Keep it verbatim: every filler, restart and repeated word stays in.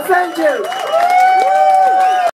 I thank you.